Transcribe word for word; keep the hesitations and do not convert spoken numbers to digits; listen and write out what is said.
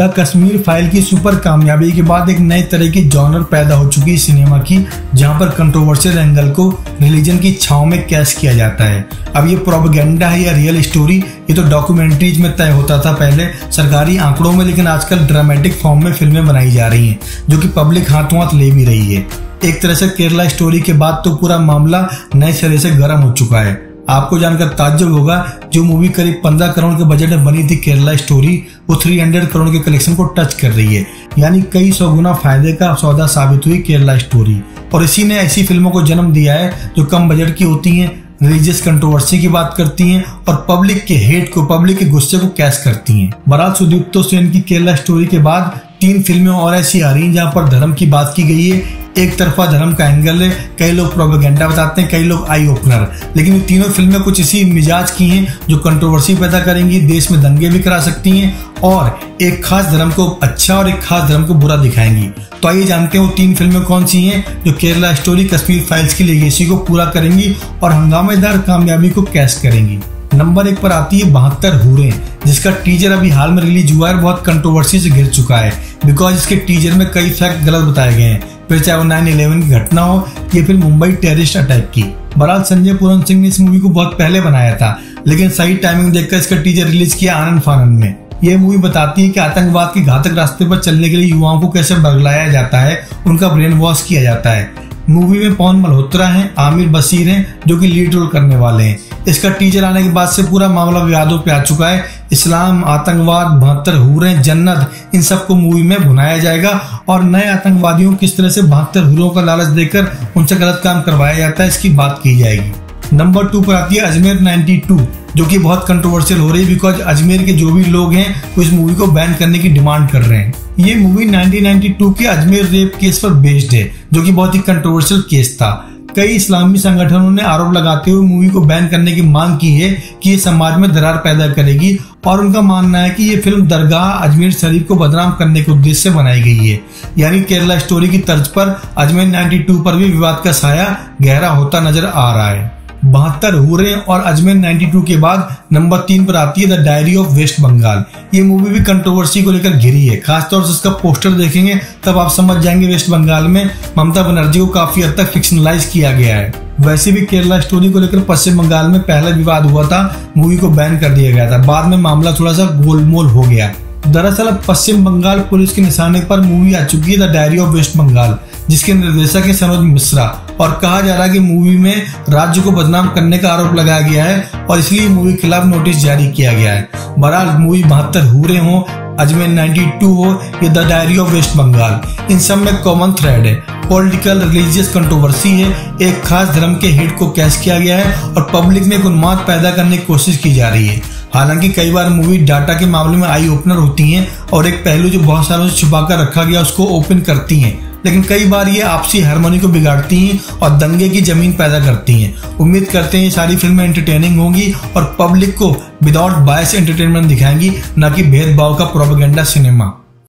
The Kashmir file की super कामयाबी के बाद एक नए तरह की जॉनर पैदा हो चुकी है सिनेमा की, जहां पर कंट्रोवर्शियल एंगल को रिलीजन की छांव में कैश किया जाता है। अब ये प्रोपेगेंडा है या रियल स्टोरी, ये तो डॉक्यूमेंट्रीज में तय होता था पहले सरकारी आंकड़ों में, लेकिन आजकल ड्रामेटिक फॉर्म में फिल्में बनाई जा रही हैं जो कि पब्लिक हाथों हाथ ले भी रही है। एक तरह से केरला स्टोरी के बाद तो पूरा मामला नए सिरे से गर्म हो चुका है। आपको जानकर ताज्जुब होगा, जो मूवी करीब पंद्रह करोड़ के बजट में बनी थी केरला स्टोरी, वो तीन सौ करोड़ के कलेक्शन को टच कर रही है, यानी कई सौ गुना फायदे का सौदा साबित हुई केरला स्टोरी। और इसी ने ऐसी फिल्मों को जन्म दिया है जो कम बजट की होती हैं, रिलीजियस कंट्रोवर्सी की बात करती हैं और पब्लिक के हेट को, पब्लिक के गुस्से को कैश करती हैं। बहरहाल सुदीप्त सेन की केरला स्टोरी के बाद तीन फिल्में और ऐसी आ रही हैं जहाँ पर धर्म की बात की गई है। एक तरफा धर्म का एंगल है, कई लोग प्रोपेगेंडा बताते हैं, कई लोग आई ओपनर, लेकिन ये तीनों फिल्में कुछ इसी मिजाज की हैं जो कंट्रोवर्सी पैदा करेंगी, देश में दंगे भी करा सकती हैं और एक खास धर्म को अच्छा और एक खास धर्म को बुरा दिखाएंगी। तो आइए जानते हैं वो तीन फिल्में कौन सी हैं जो केरला स्टोरी कश्मीर फाइल्स की लेगेसी को पूरा करेंगी और हंगामेदार कामयाबी को कैश करेंगी। नंबर एक पर आती है बहत्तर हूरें, जिसका टीजर अभी हाल में रिलीज हुआ है और बहुत कंट्रोवर्सी से घिर चुका है, बिकॉज इसके टीजर में कई फैक्ट गलत बताए गए हैं, फिर चाहे वो नाइन इलेवन की घटना हो या फिर मुंबई टेररिस्ट अटैक की। बहरहाल संजय पुरन सिंह ने इस मूवी को बहुत पहले बनाया था, लेकिन सही टाइमिंग देखकर इसका टीजर रिलीज किया आनंद फानंद में। यह मूवी बताती है कि आतंकवाद के घातक रास्ते पर चलने के लिए युवाओं को कैसे बरगलाया जाता है, उनका ब्रेन वॉश किया जाता है। मूवी में पवन मल्होत्रा हैं, आमिर बशीर हैं जो कि लीड रोल करने वाले हैं। इसका टीजर आने के बाद से पूरा मामला विवादों पे आ चुका है। इस्लाम, आतंकवाद, बहत्तर हूरें, जन्नत, इन सबको मूवी में भुनाया जाएगा और नए आतंकवादियों किस तरह से बहत्तर हूरों का लालच देकर उनसे गलत काम करवाया जाता है, इसकी बात की जाएगी। नंबर टू पर आती है अजमेर नाइन्टी टू, जो कि बहुत कंट्रोवर्शियल हो रही है, बिकॉज अजमेर के जो भी लोग हैं वो इस मूवी को बैन करने की डिमांड कर रहे हैं। ये मूवी नाइन्टीन नाइन्टी टू के अजमेर रेप केस पर बेस्ड है, जो कि बहुत ही कंट्रोवर्शियल केस था। कई इस्लामी संगठनों ने आरोप लगाते हुए मूवी को बैन करने की मांग की है कि ये समाज में दरार पैदा करेगी और उनका मानना है कि ये फिल्म दरगाह अजमेर शरीफ को बदनाम करने के उद्देश्य से बनाई गई है। यानी केरला स्टोरी की तर्ज पर अजमेर नाइन्टी टू पर भी विवाद का साया गहरा होता नजर आ रहा है। बहत्तर हूरें और अजमेर नाइन्टी टू के बाद नंबर तीन पर आती है the diary of West Bengal. ये मूवी भी कंट्रोवर्सी को लेकर घिरी है, खासतौर से इसका पोस्टर देखेंगे तब आप समझ जाएंगे वेस्ट बंगाल में ममता बनर्जी को काफी हद तक फिक्शनलाइज किया गया है। वैसे भी केरला स्टोरी को लेकर पश्चिम बंगाल में पहला विवाद हुआ था, मूवी को बैन कर दिया गया था, बाद में मामला थोड़ा सा गोलमोल हो गया। दरअसल अब पश्चिम बंगाल पुलिस के निशाने पर मूवी आ चुकी है the diary of West Bengal, जिसके निर्देशक है संजोग मिश्रा, और कहा जा रहा है कि मूवी में राज्य को बदनाम करने का आरोप लगाया गया है और इसलिए मूवी के खिलाफ नोटिस जारी किया गया है। बहरहाल मूवी बहत्तर हूरें हो, अजमेर नाइन्टी टू हो या the diary of West Bengal, इन सब में कॉमन थ्रेड है, पॉलिटिकल रिलीजियस कंट्रोवर्सी है, एक खास धर्म के हेड को कैश किया गया है और पब्लिक में एक उन्माद पैदा करने की कोशिश की जा रही है। हालांकि कई बार मूवी डाटा के मामले में आई ओपनर होती हैं और एक पहलू जो बहुत सालों से छुपा कर रखा गया उसको ओपन करती हैं, लेकिन कई बार ये आपसी हार्मनी को बिगाड़ती हैं और दंगे की जमीन पैदा करती हैं। उम्मीद करते हैं ये सारी फिल्में एंटरटेनिंग होंगी और पब्लिक को विदाउट बायस एंटरटेनमेंट दिखाएंगी, ना कि भेदभाव का प्रोपेगेंडा सिनेमा।